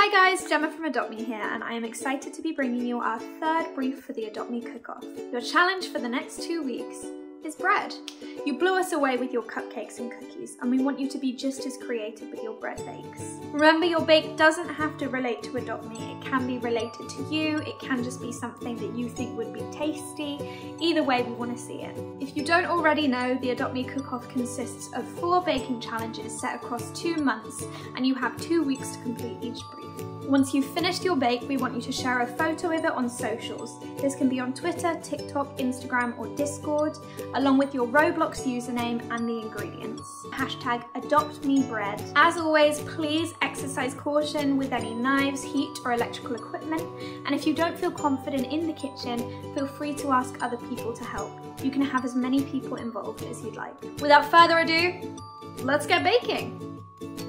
Hi guys, Gemma from Adopt Me here, and I am excited to be bringing you our third brief for the Adopt Me cook-off. Your challenge for the next 2 weeks is bread. You blew us away with your cupcakes and cookies, and we want you to be just as creative with your bread bakes. Remember, your bake doesn't have to relate to Adopt Me. It can be related to you, it can just be something that you think would be tasty. Either way, we want to see it. If you don't already know, the Adopt Me cook-off consists of 4 baking challenges set across 2 months, and you have 2 weeks to complete each brief. Once you've finished your bake, we want you to share a photo of it on socials. This can be on Twitter, TikTok, Instagram, or Discord, along with your Roblox username and the ingredients. Hashtag AdoptMeBread. As always, please exercise caution with any knives, heat, or electrical equipment. And if you don't feel confident in the kitchen, feel free to ask other people to help. You can have as many people involved as you'd like. Without further ado, let's get baking.